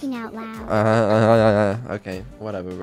talking out loud. Okay, whatever.